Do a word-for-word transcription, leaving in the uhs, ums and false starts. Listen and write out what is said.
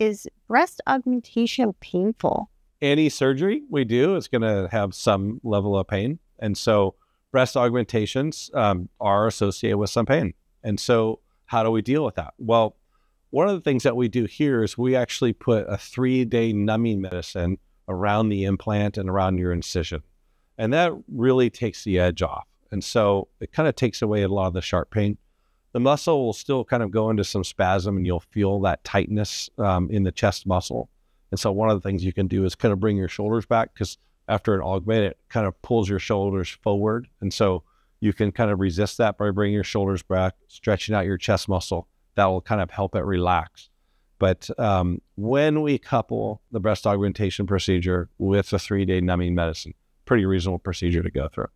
is breast augmentation painful? Any surgery we do is going to have some level of pain. And so breast augmentations um, are associated with some pain. And so how do we deal with that? Well, one of the things that we do here is we actually put a three-day numbing medicine around the implant and around your incision. And that really takes the edge off. And so it kind of takes away a lot of the sharp pain. The muscle will still kind of go into some spasm and you'll feel that tightness um, in the chest muscle. And so one of the things you can do is kind of bring your shoulders back, because after an augment, it kind of pulls your shoulders forward. And so you can kind of resist that by bringing your shoulders back, stretching out your chest muscle. That will kind of help it relax. But um, when we couple the breast augmentation procedure with a three-day numbing medicine, pretty reasonable procedure to go through.